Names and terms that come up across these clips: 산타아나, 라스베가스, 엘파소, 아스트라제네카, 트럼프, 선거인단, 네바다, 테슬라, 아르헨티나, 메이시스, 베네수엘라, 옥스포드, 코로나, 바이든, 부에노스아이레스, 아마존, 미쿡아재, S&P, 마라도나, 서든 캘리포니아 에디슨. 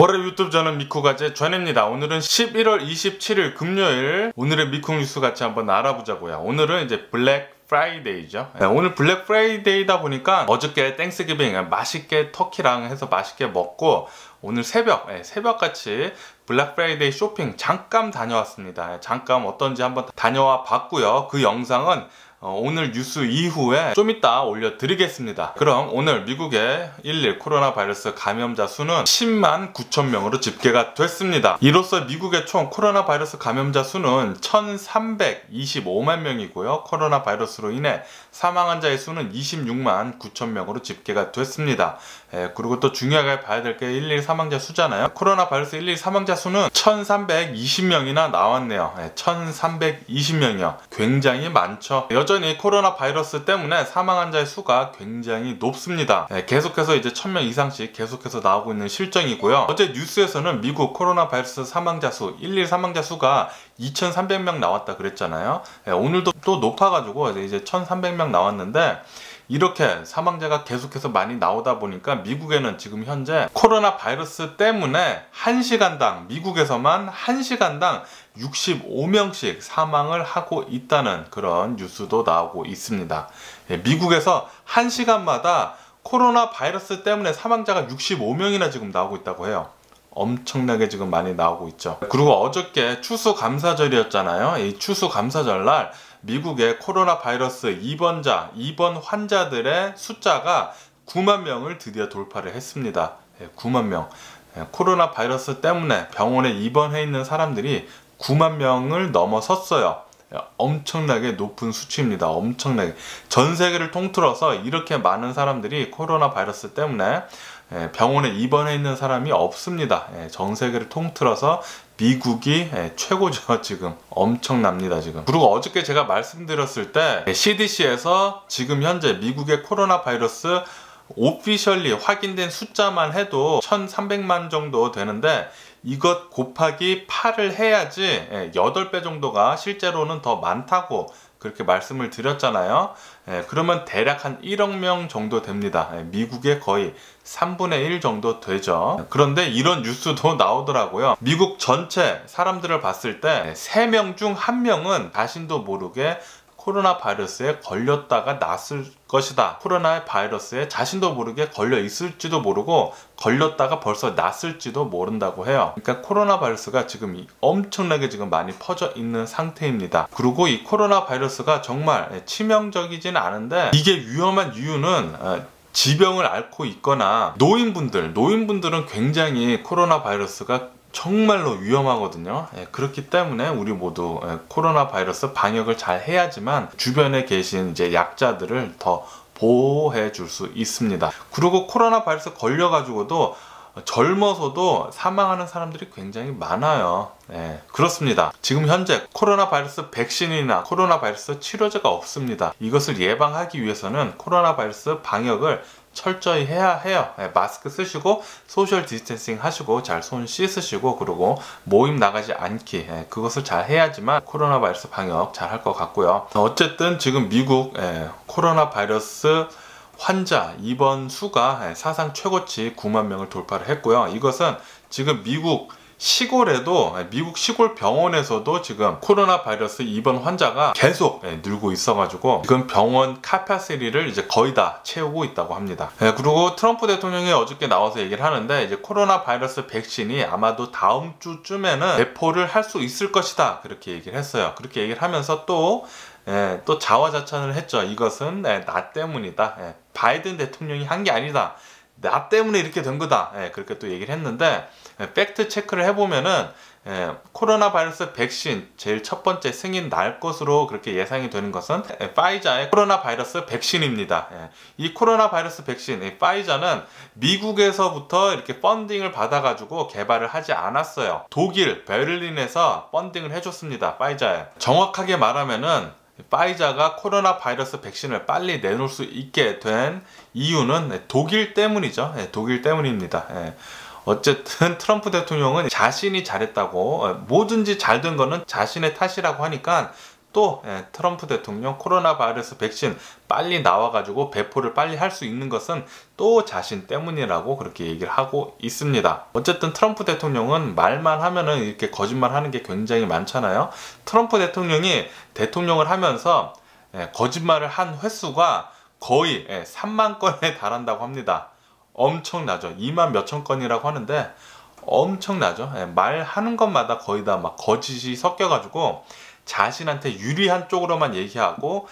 월요일 유튜브 저는 미쿡아재 전입니다. 오늘은 11월 27일 금요일, 오늘의 미쿡 뉴스 같이 한번 알아보자고요. 오늘은 이제 블랙 프라이데이죠. 네, 오늘 블랙 프라이데이다 보니까 어저께 땡스기빙 맛있게 터키랑 해서 맛있게 먹고 오늘 새벽같이 블랙 프라이데이 쇼핑 잠깐 다녀왔습니다. 잠깐 어떤지 한번 다녀와 봤고요. 그 영상은 오늘 뉴스 이후에 좀 이따 올려드리겠습니다. 그럼 오늘 미국의 1일 코로나 바이러스 감염자 수는 10만 9천 명으로 집계가 됐습니다. 이로써 미국의 총 코로나 바이러스 감염자 수는 1,325만 명이고요. 코로나 바이러스로 인해 사망 환자의 수는 26만 9천 명으로 집계가 됐습니다. 그리고 또 중요하게 봐야 될 게 1일 사망자 수잖아요. 코로나 바이러스 1일 사망자 수는 1,320명이나 나왔네요. 1,320명이요. 굉장히 많죠. 여전히 코로나 바이러스 때문에 사망 환자의 수가 굉장히 높습니다. 계속해서 이제 1,000명 이상씩 계속해서 나오고 있는 실정이고요. 어제 뉴스에서는 미국 코로나 바이러스 사망자 수, 1일 사망자 수가 2,300명 나왔다 그랬잖아요. 오늘도 또 높아가지고 이제 1,300명 나왔는데, 이렇게 사망자가 계속해서 많이 나오다 보니까 미국에는 지금 현재 코로나 바이러스 때문에 1시간당, 미국에서만 1시간당 65명씩 사망을 하고 있다는 그런 뉴스도 나오고 있습니다. 미국에서 1시간마다 코로나 바이러스 때문에 사망자가 65명이나 지금 나오고 있다고 해요. 엄청나게 지금 많이 나오고 있죠. 그리고 어저께 추수감사절이었잖아요. 이 추수감사절 날 미국의 코로나 바이러스 입원 환자들의 숫자가 9만 명을 드디어 돌파를 했습니다. 9만 명. 코로나 바이러스 때문에 병원에 입원해 있는 사람들이 9만 명을 넘어섰어요. 엄청나게 높은 수치입니다. 엄청나게. 전 세계를 통틀어서 이렇게 많은 사람들이 코로나 바이러스 때문에 병원에 입원해 있는 사람이 없습니다. 전 세계를 통틀어서 미국이 최고죠. 지금 엄청납니다. 지금. 그리고 어저께 제가 말씀드렸을 때 CDC에서 지금 현재 미국의 코로나 바이러스 오피셜리 확인된 숫자만 해도 1,300만 정도 되는데, 이것 곱하기 8을 해야지 8배 정도가 실제로는 더 많다고 그렇게 말씀을 드렸잖아요. 그러면 대략 한 1억 명 정도 됩니다. 미국의 거의 3분의 1 정도 되죠. 그런데 이런 뉴스도 나오더라고요. 미국 전체 사람들을 봤을 때 3명 중 1명은 자신도 모르게 코로나 바이러스에 걸렸다가 났을 것이다. 코로나 바이러스에 자신도 모르게 걸려 있을지도 모르고 걸렸다가 벌써 났을지도 모른다고 해요. 그러니까 코로나 바이러스가 지금 엄청나게 지금 많이 퍼져 있는 상태입니다. 그리고 이 코로나 바이러스가 정말 치명적이진 않은데, 이게 위험한 이유는 지병을 앓고 있거나 노인분들은 굉장히 코로나 바이러스가 정말로 위험하거든요. 그렇기 때문에 우리 모두 코로나 바이러스 방역을 잘 해야지만 주변에 계신 이제 약자들을 더 보호해 줄 수 있습니다. 그리고 코로나 바이러스 걸려가지고도 젊어서도 사망하는 사람들이 굉장히 많아요. 그렇습니다. 지금 현재 코로나 바이러스 백신이나 코로나 바이러스 치료제가 없습니다. 이것을 예방하기 위해서는 코로나 바이러스 방역을 철저히 해야 해요. 마스크 쓰시고 소셜 디스탠싱 하시고 잘 손 씻으시고, 그리고 모임 나가지 않기, 그것을 잘 해야지만 코로나 바이러스 방역 잘 할 것 같고요. 어쨌든 지금 미국 코로나 바이러스 환자 입원 수가 사상 최고치 9만 명을 돌파를 했고요. 이것은 지금 미국 시골 병원에서도 지금 코로나 바이러스 입원 환자가 계속 늘고 있어가지고 지금 병원 카파시티를 이제 거의 다 채우고 있다고 합니다. 그리고 트럼프 대통령이 어저께 나와서 얘기를 하는데, 이제 코로나 바이러스 백신이 아마도 다음 주쯤에는 배포를 할 수 있을 것이다, 그렇게 얘기를 했어요. 그렇게 얘기를 하면서 또 자화자찬을 했죠. 이것은 나 때문이다. 바이든 대통령이 한 게 아니다. 나 때문에 이렇게 된 거다. 그렇게 또 얘기를 했는데, 팩트 체크를 해보면은 코로나 바이러스 백신 제일 첫 번째 승인 날 것으로 그렇게 예상이 되는 것은 파이자의 코로나 바이러스 백신입니다. 이 코로나 바이러스 백신, 파이자는 미국에서부터 이렇게 펀딩을 받아가지고 개발을 하지 않았어요. 독일 베를린에서 펀딩을 해줬습니다. 파이자에. 정확하게 말하면은 파이자가 코로나 바이러스 백신을 빨리 내놓을 수 있게 된 이유는 독일 때문이죠. 독일 때문입니다. 어쨌든 트럼프 대통령은 자신이 잘했다고, 뭐든지 잘 된 거는 자신의 탓이라고 하니까 또 트럼프 대통령 코로나 바이러스 백신 빨리 나와가지고 배포를 빨리 할 수 있는 것은 또 자신 때문이라고 그렇게 얘기를 하고 있습니다. 어쨌든 트럼프 대통령은 말만 하면은 이렇게 거짓말하는 게 굉장히 많잖아요. 트럼프 대통령이 대통령을 하면서 거짓말을 한 횟수가 거의 3만 건에 달한다고 합니다. 엄청나죠. 2만 몇천 건이라고 하는데 엄청나죠. 말하는 것마다 거의 다 막 거짓이 섞여가지고 자신한테 유리한 쪽으로만 얘기하고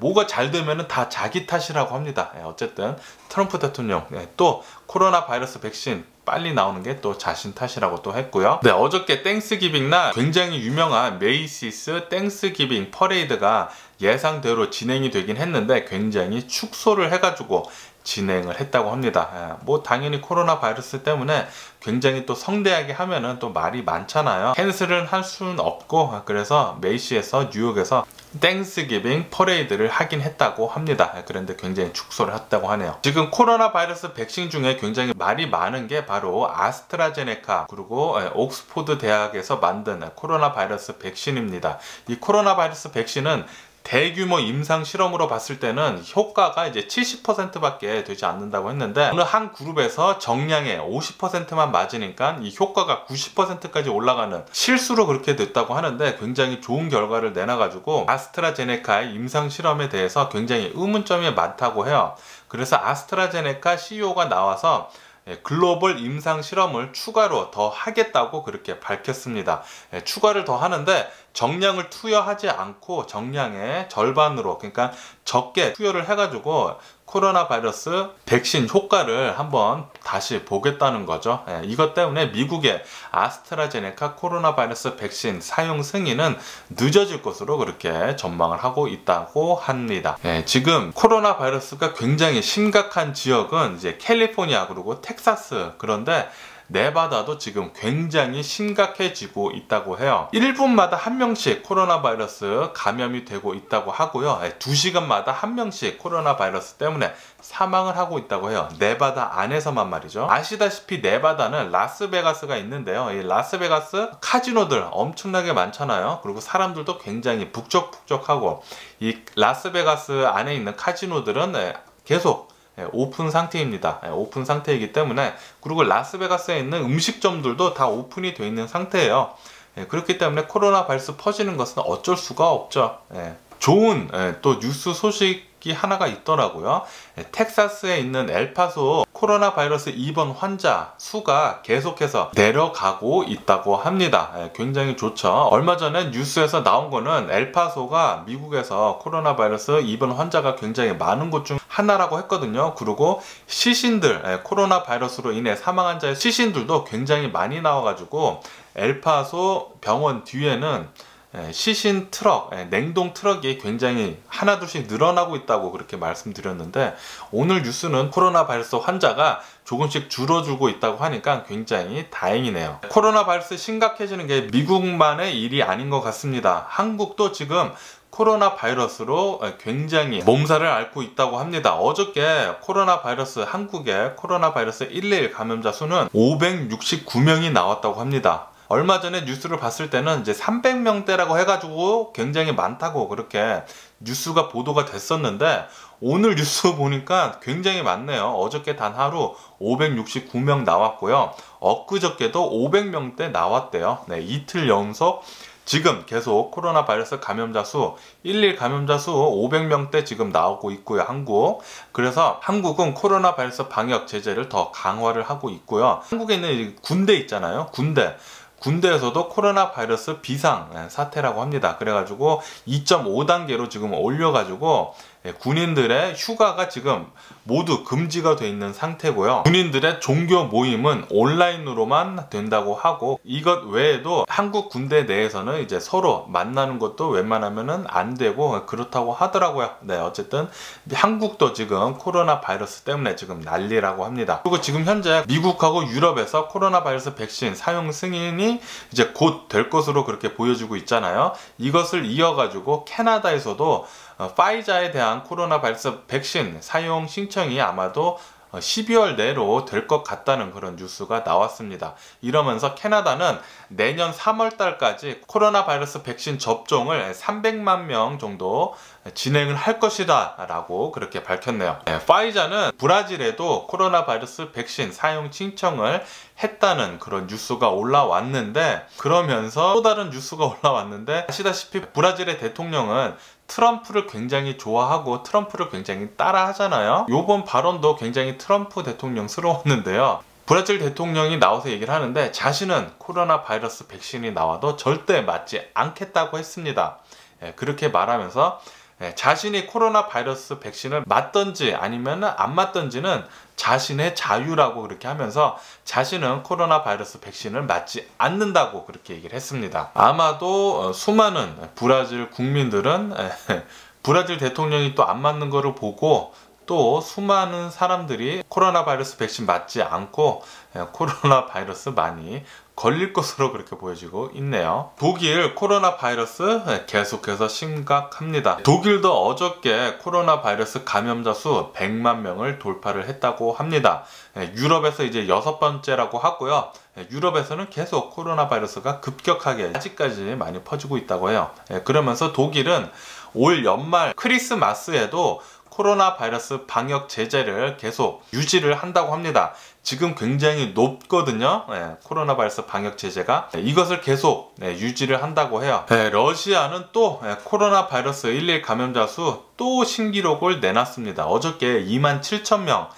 뭐가 잘 되면은 다 자기 탓이라고 합니다. 어쨌든 트럼프 대통령 또 코로나 바이러스 백신 빨리 나오는 게 또 자신 탓이라고 또 했고요. 네, 어저께 땡스기빙 날 굉장히 유명한 메이시스 땡스기빙 퍼레이드가 예상대로 진행이 되긴 했는데 굉장히 축소를 해가지고 진행을 했다고 합니다. 뭐 당연히 코로나 바이러스 때문에 굉장히 또 성대하게 하면은 또 말이 많잖아요. 캔슬은 할 수는 없고 그래서 메이시에서 뉴욕에서 땡스기빙 퍼레이드를 하긴 했다고 합니다. 그런데 굉장히 축소를 했다고 하네요. 지금 코로나 바이러스 백신 중에 굉장히 말이 많은 게 바로 아스트라제네카 그리고 옥스포드 대학에서 만든 코로나 바이러스 백신입니다. 이 코로나 바이러스 백신은 대규모 임상 실험으로 봤을 때는 효과가 이제 70%밖에 되지 않는다고 했는데 어느 한 그룹에서 정량의 50%만 맞으니까 이 효과가 90%까지 올라가는 실수로 그렇게 됐다고 하는데 굉장히 좋은 결과를 내놔가지고 아스트라제네카의 임상 실험에 대해서 굉장히 의문점이 많다고 해요. 그래서 아스트라제네카 CEO가 나와서 글로벌 임상 실험을 추가로 더 하겠다고 그렇게 밝혔습니다. 추가를 더 하는데 정량을 투여하지 않고 정량의 절반으로 그러니까 적게 투여를 해가지고 코로나 바이러스 백신 효과를 한번 다시 보겠다는 거죠. 이것 때문에 미국의 아스트라제네카 코로나 바이러스 백신 사용 승인은 늦어질 것으로 그렇게 전망을 하고 있다고 합니다. 지금 코로나 바이러스가 굉장히 심각한 지역은 이제 캘리포니아 그리고 텍사스 그런데 네바다도 지금 굉장히 심각해지고 있다고 해요. 1분마다 한 명씩 코로나 바이러스 감염이 되고 있다고 하고요. 2시간마다 한 명씩 코로나 바이러스 때문에 사망을 하고 있다고 해요. 네바다 안에서만 말이죠. 아시다시피 네바다는 라스베가스가 있는데요. 이 라스베가스 카지노들 엄청나게 많잖아요. 그리고 사람들도 굉장히 북적북적하고 이 라스베가스 안에 있는 카지노들은 계속 오픈 상태입니다. 오픈 상태이기 때문에 그리고 라스베가스에 있는 음식점들도 다 오픈이 되어 있는 상태예요. 그렇기 때문에 코로나 바이러스 퍼지는 것은 어쩔 수가 없죠. 좋은 또 뉴스 소식이 하나가 있더라고요. 텍사스에 있는 엘파소 코로나 바이러스 입원 환자 수가 계속해서 내려가고 있다고 합니다. 굉장히 좋죠. 얼마 전에 뉴스에서 나온 거는 엘파소가 미국에서 코로나 바이러스 입원 환자가 굉장히 많은 곳 중 하나라고 했거든요. 그리고 시신들, 코로나 바이러스로 인해 사망한 자의 시신들도 굉장히 많이 나와가지고 엘파소 병원 뒤에는 시신 트럭, 냉동 트럭이 굉장히 하나둘씩 늘어나고 있다고 그렇게 말씀드렸는데 오늘 뉴스는 코로나 바이러스 환자가 조금씩 줄어들고 있다고 하니까 굉장히 다행이네요. 코로나 바이러스 심각해지는 게 미국만의 일이 아닌 것 같습니다. 한국도 지금 코로나 바이러스로 굉장히 몸살을 앓고 있다고 합니다. 어저께 코로나 바이러스 한국의 코로나 바이러스 111 감염자 수는 569명이 나왔다고 합니다. 얼마 전에 뉴스를 봤을 때는 이제 300명대라고 해가지고 굉장히 많다고 그렇게 뉴스가 보도가 됐었는데 오늘 뉴스 보니까 굉장히 많네요. 어저께 단 하루 569명 나왔고요. 엊그저께도 500명대 나왔대요. 네, 이틀 연속 지금 계속 코로나 바이러스 감염자 수 111 감염자 수 500명대 지금 나오고 있고요. 한국 그래서 한국은 코로나 바이러스 방역 제재를 더 강화를 하고 있고요. 한국에 있는 군대 있잖아요. 군대에서도 코로나 바이러스 비상 사태라고 합니다. 그래가지고 2.5단계로 지금 올려가지고 군인들의 휴가가 지금 모두 금지가 돼 있는 상태고요. 군인들의 종교 모임은 온라인으로만 된다고 하고 이것 외에도 한국 군대 내에서는 이제 서로 만나는 것도 웬만하면은 안 되고 그렇다고 하더라고요. 네, 어쨌든 한국도 지금 코로나 바이러스 때문에 지금 난리라고 합니다. 그리고 지금 현재 미국하고 유럽에서 코로나 바이러스 백신 사용 승인이 이제 곧 될 것으로 그렇게 보여지고 있잖아요. 이것을 이어가지고 캐나다에서도 파이자에 대한 코로나 바이러스 백신 사용 신청이 아마도 12월 내로 될 것 같다는 그런 뉴스가 나왔습니다. 이러면서 캐나다는 내년 3월달까지 코로나 바이러스 백신 접종을 300만 명 정도 진행을 할 것이다 라고 그렇게 밝혔네요. 파이자는 브라질에도 코로나 바이러스 백신 사용 신청을 했다는 그런 뉴스가 올라왔는데, 그러면서 또 다른 뉴스가 올라왔는데, 아시다시피 브라질의 대통령은 트럼프를 굉장히 좋아하고 트럼프를 굉장히 따라 하잖아요. 요번 발언도 굉장히 트럼프 대통령스러웠는데요, 브라질 대통령이 나와서 얘기를 하는데 자신은 코로나 바이러스 백신이 나와도 절대 맞지 않겠다고 했습니다. 그렇게 말하면서 자신이 코로나 바이러스 백신을 맞던지 아니면 안 맞던지는 자신의 자유라고 그렇게 하면서 자신은 코로나 바이러스 백신을 맞지 않는다고 그렇게 얘기를 했습니다. 아마도 수많은 브라질 국민들은 브라질 대통령이 또 안 맞는 거를 보고 또 수많은 사람들이 코로나 바이러스 백신 맞지 않고 코로나 바이러스 많이 걸릴 것으로 그렇게 보여지고 있네요. 독일 코로나 바이러스 계속해서 심각합니다. 독일도 어저께 코로나 바이러스 감염자 수 100만 명을 돌파를 했다고 합니다. 유럽에서 이제 6번째라고 하고요. 유럽에서는 계속 코로나 바이러스가 급격하게 아직까지 많이 퍼지고 있다고 해요. 그러면서 독일은 올 연말 크리스마스에도 코로나 바이러스 방역 제재를 계속 유지를 한다고 합니다. 지금 굉장히 높거든요. 코로나 바이러스 방역 제재가 이것을 계속 유지를 한다고 해요. 러시아는 또 코로나 바이러스 1일 감염자 수 또 신기록을 내놨습니다. 어저께 27,000명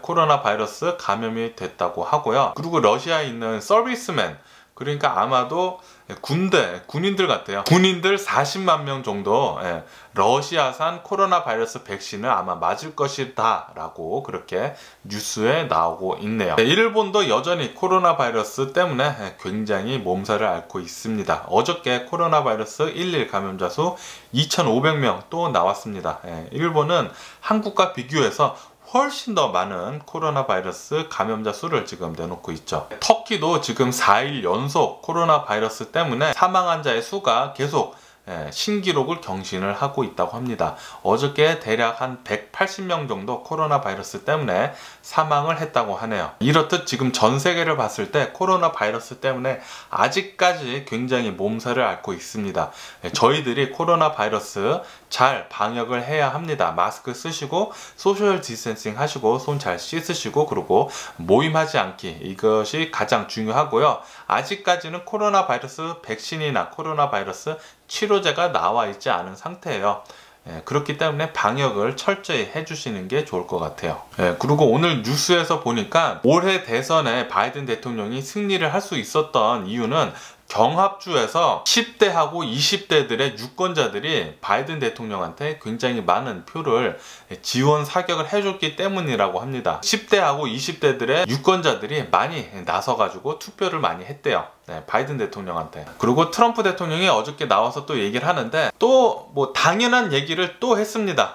코로나 바이러스 감염이 됐다고 하고요. 그리고 러시아에 있는 서비스맨, 그러니까 아마도 군인들 같아요. 군인들 40만 명 정도 러시아산 코로나 바이러스 백신을 아마 맞을 것이다 라고 그렇게 뉴스에 나오고 있네요. 일본도 여전히 코로나 바이러스 때문에 굉장히 몸살을 앓고 있습니다. 어저께 코로나 바이러스 1일 감염자 수 2,500명 또 나왔습니다. 일본은 한국과 비교해서 훨씬 더 많은 코로나 바이러스 감염자 수를 지금 내놓고 있죠. 터키도 지금 4일 연속 코로나 바이러스 때문에 사망 환자의 수가 계속 신기록을 경신을 하고 있다고 합니다. 어저께 대략 한 180명 정도 코로나 바이러스 때문에 사망을 했다고 하네요. 이렇듯 지금 전 세계를 봤을 때 코로나 바이러스 때문에 아직까지 굉장히 몸살을 앓고 있습니다. 저희들이 코로나 바이러스 잘 방역을 해야 합니다. 마스크 쓰시고 소셜 디스탠싱 하시고 손 잘 씻으시고 그리고 모임하지 않기, 이것이 가장 중요하고요. 아직까지는 코로나 바이러스 백신이나 코로나 바이러스 치료제가 나와 있지 않은 상태예요. 그렇기 때문에 방역을 철저히 해주시는 게 좋을 것 같아요. 그리고 오늘 뉴스에서 보니까 올해 대선에 바이든 대통령이 승리를 할 수 있었던 이유는 경합주에서 10대하고 20대들의 유권자들이 바이든 대통령한테 굉장히 많은 표를 지원 사격을 해줬기 때문이라고 합니다. 10대하고 20대들의 유권자들이 많이 나서가지고 투표를 많이 했대요. 바이든 대통령한테. 그리고 트럼프 대통령이 어저께 나와서 또 얘기를 하는데 또 뭐 당연한 얘기를 또 했습니다.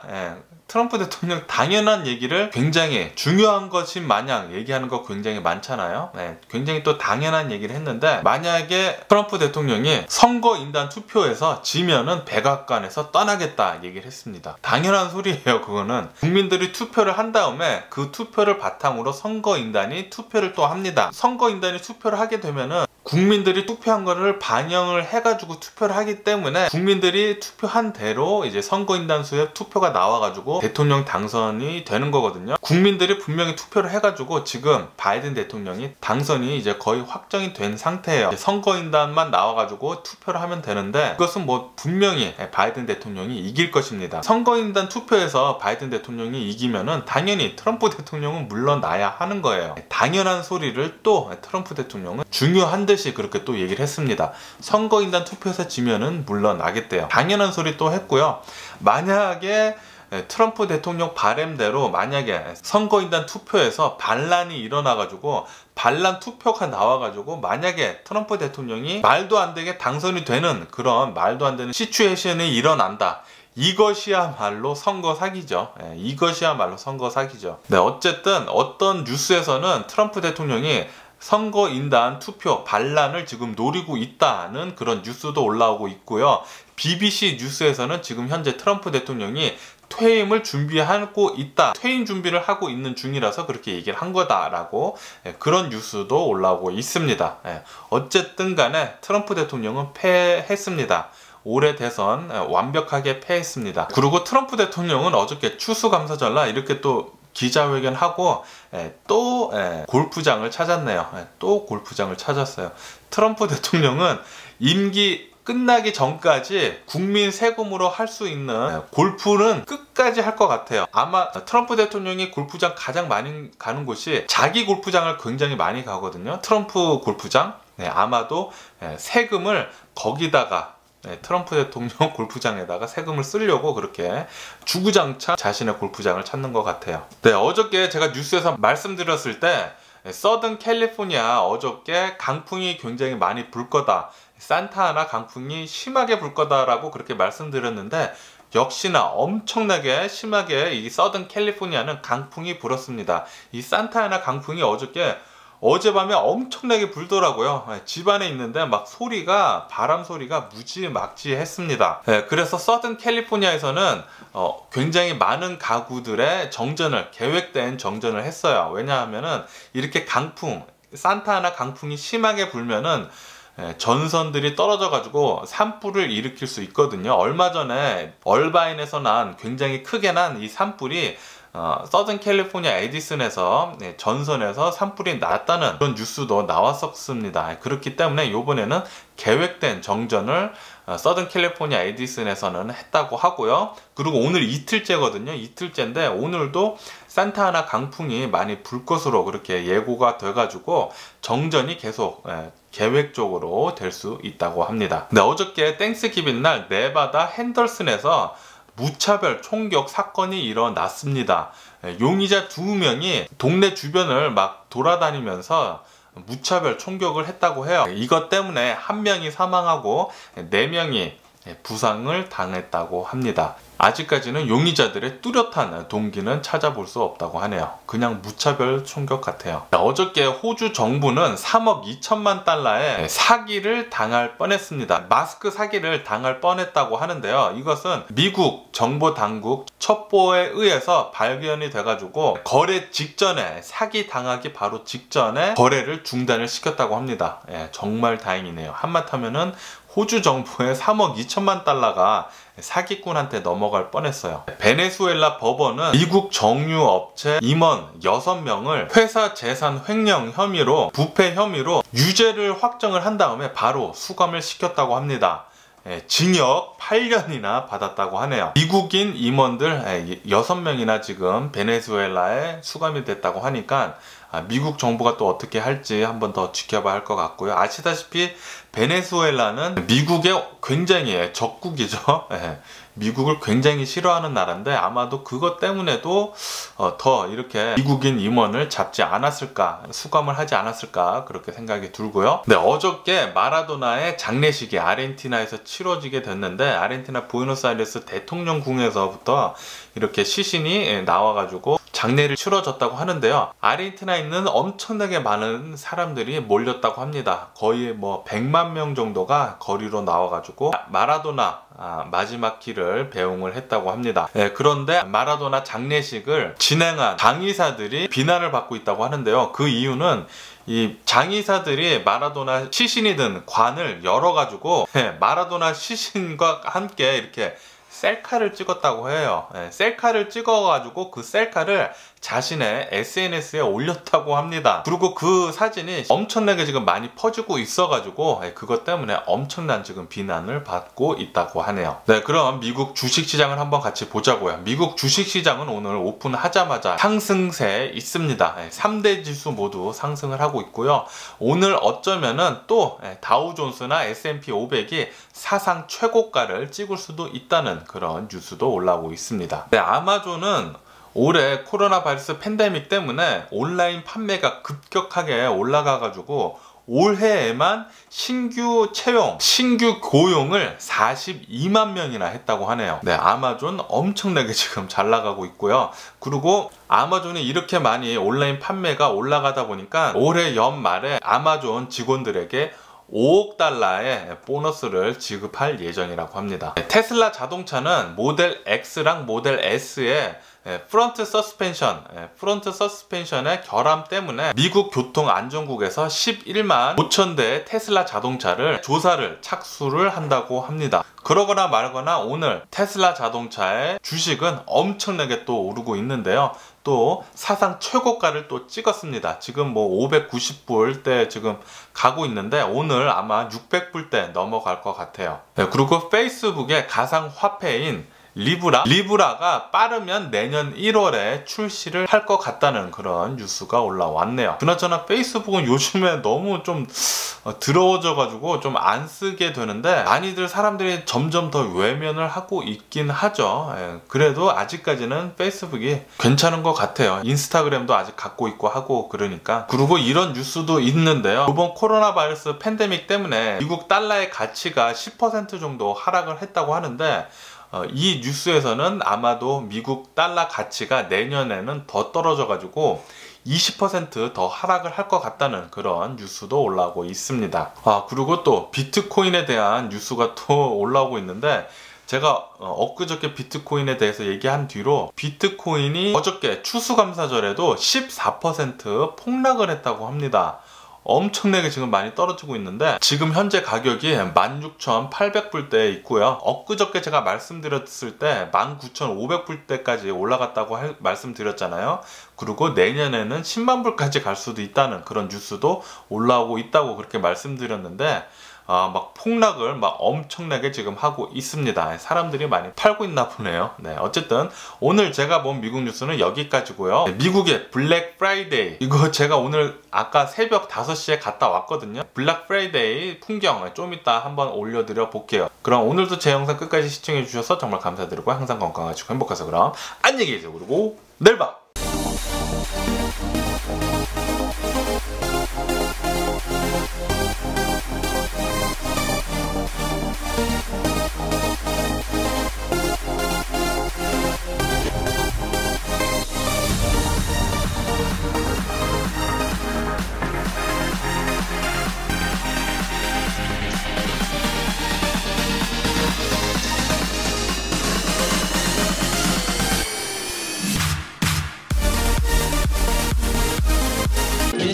트럼프 대통령 당연한 얘기를 굉장히 중요한 것인 마냥 얘기하는 거 굉장히 많잖아요. 굉장히 또 당연한 얘기를 했는데, 만약에 트럼프 대통령이 선거인단 투표에서 지면은 백악관에서 떠나겠다 얘기를 했습니다. 당연한 소리예요. 그거는 국민들이 투표를 한 다음에 그 투표를 바탕으로 선거인단이 투표를 또 합니다. 선거인단이 투표를 하게 되면은 국민들이 투표한 거를 반영을 해가지고 투표를 하기 때문에 국민들이 투표한 대로 이제 선거인단 수의 투표가 나와가지고 대통령 당선이 되는 거거든요. 국민들이 분명히 투표를 해가지고 지금 바이든 대통령이 당선이 이제 거의 확정이 된 상태예요. 선거인단만 나와가지고 투표를 하면 되는데 그것은 뭐 분명히 바이든 대통령이 이길 것입니다. 선거인단 투표에서 바이든 대통령이 이기면은 당연히 트럼프 대통령은 물러나야 하는 거예요. 당연한 소리를 또 트럼프 대통령은 중요한 듯이 그렇게 또 얘기를 했습니다. 선거인단 투표에서 지면은 물러나겠대요. 당연한 소리 또 했고요. 만약에 트럼프 대통령 바램대로 만약에 선거인단 투표에서 반란이 일어나가지고 반란 투표가 나와가지고 만약에 트럼프 대통령이 말도 안 되게 당선이 되는 그런 말도 안 되는 시츄에이션이 일어난다. 이것이야말로 선거 사기죠. 이것이야말로 선거 사기죠. 네, 어쨌든 어떤 뉴스에서는 트럼프 대통령이 선거인단 투표 반란을 지금 노리고 있다는 그런 뉴스도 올라오고 있고요. BBC 뉴스에서는 지금 현재 트럼프 대통령이 퇴임을 준비하고 있다, 퇴임 준비를 하고 있는 중이라서 그렇게 얘기를 한 거다라고 그런 뉴스도 올라오고 있습니다. 어쨌든 간에 트럼프 대통령은 패했습니다. 올해 대선 완벽하게 패했습니다. 그리고 트럼프 대통령은 어저께 추수감사절 이렇게 또 기자회견하고 또 골프장을 찾았네요. 또 골프장을 찾았어요. 트럼프 대통령은 임기 끝나기 전까지 국민 세금으로 할 수 있는 골프는 끝까지 할 것 같아요. 아마 트럼프 대통령이 골프장 가장 많이 가는 곳이 자기 골프장을 굉장히 많이 가거든요. 트럼프 골프장. 아마도 세금을 거기다가 트럼프 대통령 골프장에다가 세금을 쓰려고 그렇게 주구장창 자신의 골프장을 찾는 것 같아요. 어저께 제가 뉴스에서 말씀드렸을 때 서든 캘리포니아 어저께 강풍이 굉장히 많이 불 거다, 산타아나 강풍이 심하게 불 거다라고 그렇게 말씀드렸는데 역시나 엄청나게 심하게 이 서든 캘리포니아는 강풍이 불었습니다. 이 산타아나 강풍이 어젯밤에 엄청나게 불더라고요. 집안에 있는데 막 바람 소리가 무지막지했습니다. 그래서 서든 캘리포니아에서는 굉장히 많은 가구들의 계획된 정전을 했어요. 왜냐하면은 이렇게 산타아나 강풍이 심하게 불면은 전선들이 떨어져가지고 산불을 일으킬 수 있거든요. 얼마 전에 얼바인에서 굉장히 크게 난 이 산불이 서든 캘리포니아 에디슨에서 전선에서 산불이 났다는 그런 뉴스도 나왔었습니다. 그렇기 때문에 이번에는 계획된 정전을 서든 캘리포니아 에디슨에서는 했다고 하고요. 그리고 오늘 이틀째거든요. 이틀째인데 오늘도 산타아나 강풍이 많이 불 것으로 그렇게 예고가 돼가지고 정전이 계속 계획적으로 될 수 있다고 합니다. 어저께 땡스기빙 날 네바다 핸덜슨에서 무차별 총격 사건이 일어났습니다. 용의자 2명이 동네 주변을 막 돌아다니면서 무차별 총격을 했다고 해요. 이것 때문에 1명이 사망하고 4명이 부상을 당했다고 합니다. 아직까지는 용의자들의 뚜렷한 동기는 찾아볼 수 없다고 하네요. 그냥 무차별 총격 같아요. 어저께 호주 정부는 3억 2천만 달러의 사기를 당할 뻔했습니다. 마스크 사기를 당할 뻔했다고 하는데요. 이것은 미국 정보당국 첩보에 의해서 발견이 돼가지고 거래 직전에, 사기 당하기 바로 직전에 거래를 중단을 시켰다고 합니다. 정말 다행이네요. 한마터면은 호주 정부의 3억 2천만 달러가 사기꾼한테 넘어갈 뻔했어요. 베네수엘라 법원은 미국 정유업체 임원 6명을 회사 재산 횡령 혐의로, 부패 혐의로 유죄를 확정을 한 다음에 바로 수감을 시켰다고 합니다. 징역 8년이나 받았다고 하네요. 미국인 임원들 6명이나 지금 베네수엘라에 수감이 됐다고 하니까 미국 정부가 또 어떻게 할지 한번 더 지켜봐야 할 것 같고요. 아시다시피 베네수엘라는 미국의 굉장히 적국이죠. 미국을 굉장히 싫어하는 나라인데 아마도 그것 때문에도 더 이렇게 미국인 임원을 잡지 않았을까, 수감을 하지 않았을까 그렇게 생각이 들고요. 어저께 마라도나의 장례식이 아르헨티나에서 치러지게 됐는데 아르헨티나 부에노스아이레스 대통령궁에서부터 이렇게 시신이 나와가지고 장례를 치러졌다고 하는데요. 아르헨티나에 있는 엄청나게 많은 사람들이 몰렸다고 합니다. 거의 100만 명 정도가 거리로 나와가지고 마라도나 마지막 길을 배웅을 했다고 합니다. 그런데 마라도나 장례식을 진행한 장의사들이 비난을 받고 있다고 하는데요. 그 이유는 이 장의사들이 마라도나 시신이 든 관을 열어가지고 마라도나 시신과 함께 이렇게 셀카를 찍었다고 해요. 셀카를 찍어가지고 그 셀카를 자신의 SNS에 올렸다고 합니다. 그리고 그 사진이 엄청나게 지금 많이 퍼지고 있어가지고 그것 때문에 엄청난 지금 비난을 받고 있다고 하네요. 그럼 미국 주식시장을 한번 같이 보자고요. 미국 주식시장은 오늘 오픈하자마자 상승세에 있습니다. 3대 지수 모두 상승을 하고 있고요. 오늘 어쩌면은 또 다우존스나 S&P 500이 사상 최고가를 찍을 수도 있다는 그런 뉴스도 올라오고 있습니다. 아마존은 올해 코로나 바이러스 팬데믹 때문에 온라인 판매가 급격하게 올라가가지고 올해에만 신규 채용, 신규 고용을 42만 명이나 했다고 하네요. 네, 아마존 엄청나게 지금 잘 나가고 있고요. 그리고 아마존이 이렇게 많이 온라인 판매가 올라가다 보니까 올해 연말에 아마존 직원들에게 5억 달러의 보너스를 지급할 예정이라고 합니다. 테슬라 자동차는 모델 X랑 모델 S의 프론트 서스펜션의 결함 때문에 미국 교통안전국에서 11만 5천 대의 테슬라 자동차를 착수를 한다고 합니다. 그러거나 말거나 오늘 테슬라 자동차의 주식은 엄청나게 또 오르고 있는데요. 또 사상 최고가를 또 찍었습니다. 지금 뭐 590불대 지금 가고 있는데 오늘 아마 600불대 넘어갈 것 같아요. 네, 그리고 페이스북의 가상화폐인 리브라가 빠르면 내년 1월에 출시를 할 것 같다는 그런 뉴스가 올라왔네요. 그나저나 페이스북은 요즘에 너무 좀 더러워져 가지고 좀 안 쓰게 되는데 많이들 사람들이 점점 더 외면을 하고 있긴 하죠. 예, 그래도 아직까지는 페이스북이 괜찮은 것 같아요. 인스타그램도 아직 갖고 있고 하고 그러니까. 그리고 이런 뉴스도 있는데요. 이번 코로나 바이러스 팬데믹 때문에 미국 달러의 가치가 10% 정도 하락을 했다고 하는데 이 뉴스에서는 아마도 미국 달러 가치가 내년에는 더 떨어져 가지고 20% 더 하락을 할 것 같다는 그런 뉴스도 올라오고 있습니다. 그리고 또 비트코인에 대한 뉴스가 또 올라오고 있는데 제가 엊그저께 비트코인에 대해서 얘기한 뒤로 비트코인이 어저께 추수감사절에도 14% 폭락을 했다고 합니다. 엄청나게 지금 많이 떨어지고 있는데 지금 현재 가격이 16,800불대에 있고요. 엊그저께 제가 말씀드렸을 때 19,500불대까지 올라갔다고 말씀드렸잖아요. 그리고 내년에는 10만불까지 갈 수도 있다는 그런 뉴스도 올라오고 있다고 그렇게 말씀드렸는데 막 폭락을 막 엄청나게 지금 하고 있습니다. 사람들이 많이 팔고 있나 보네요. 네, 어쨌든 오늘 제가 본 미국 뉴스는 여기까지고요. 네, 미국의 블랙 프라이데이, 이거 제가 오늘 아까 새벽 5시에 갔다 왔거든요. 블랙 프라이데이 풍경 좀 이따 한번 올려드려 볼게요. 그럼 오늘도 제 영상 끝까지 시청해 주셔서 정말 감사드리고 항상 건강하시고 행복하세요. 그럼 안녕히 계세요. 그리고 내일 봐!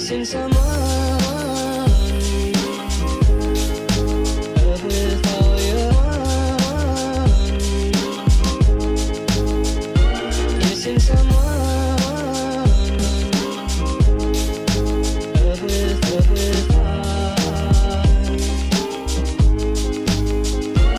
Since I'm